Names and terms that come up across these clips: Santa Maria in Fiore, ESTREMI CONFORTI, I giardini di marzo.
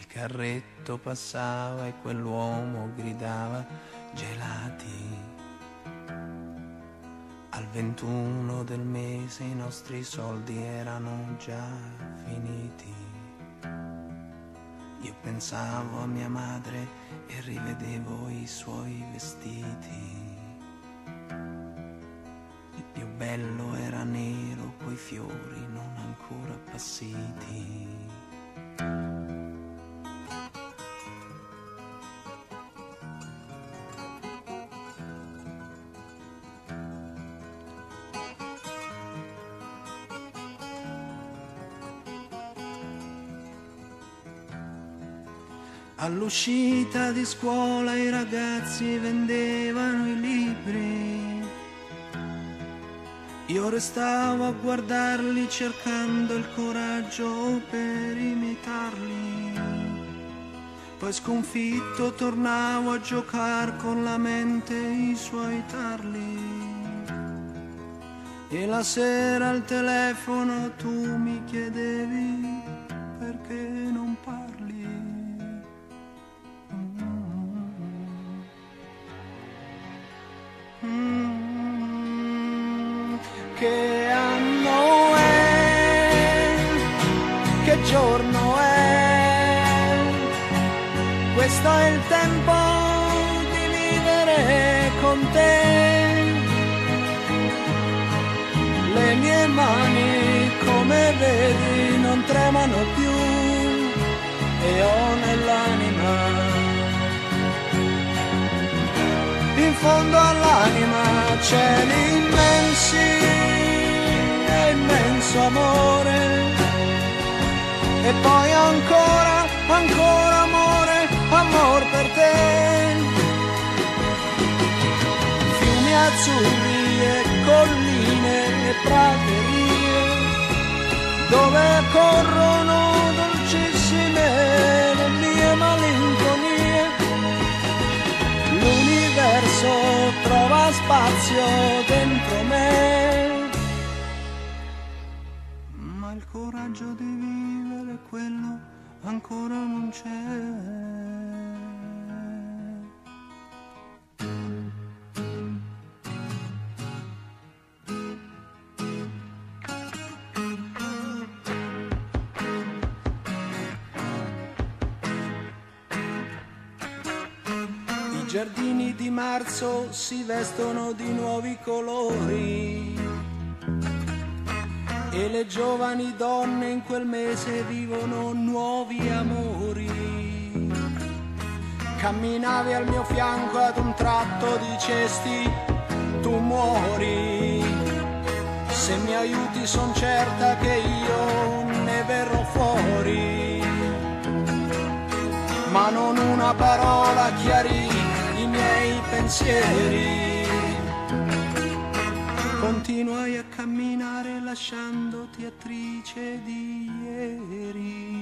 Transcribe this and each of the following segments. Il carretto passava e quell'uomo gridava gelati. Al 21 del mese i nostri soldi erano già finiti. Io pensavo a mia madre e rivedevo i suoi vestiti. Il più bello era nero coi fiori non ancora appassiti. All'uscita di scuola i ragazzi vendevano i libri. Io restavo a guardarli cercando il coraggio per imitarli. Poi sconfitto tornavo a giocare con la mente i suoi tarli. E la sera al telefono tu mi chiedevi perché non parli. Che anno è? Che giorno è? Questo è il tempo di vivere con te. Le mie mani, come vedi, non tremano più e ho nell'anima, in fondo all'anima c'è l'immensi immenso amore, e poi ancora, ancora amore, amor per te. Fiumi azzurri e colline e praterie, dove corrono dolcissime le mie malinconie. L'universo trova spazio dentro me. Il coraggio di vivere quello ancora non c'è. I giardini di marzo si vestono di nuovi colori. E le giovani donne in quel mese vivono nuovi amori. Camminavi al mio fianco, ad un tratto dicesti tu muori. Se mi aiuti son certa che io ne verrò fuori. Ma non una parola chiarì i miei pensieri. Continuai a camminare lasciandoti attrice di ieri.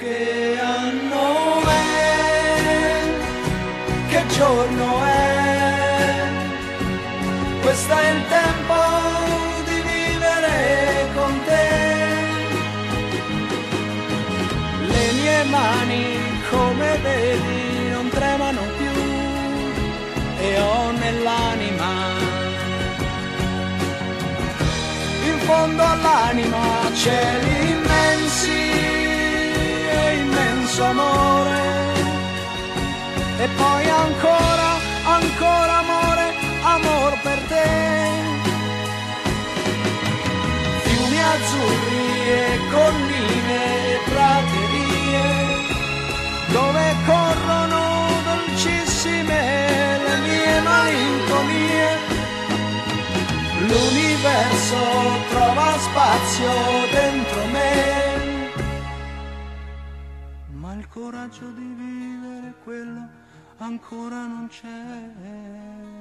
Che anno è? Che giorno è? Questo è il tempo di vivere con te. Le mani, come vedi, non tremano più e ho nell'anima, in fondo all'anima c'è l'immensi e immenso amore, e poi ancora, ancora amore, amor per te. Fiumi azzurri e colline e praterie, dove corrono dolcissime le mie malinconie. L'universo trova spazio dentro me. Ma il coraggio di vivere quello ancora non c'è.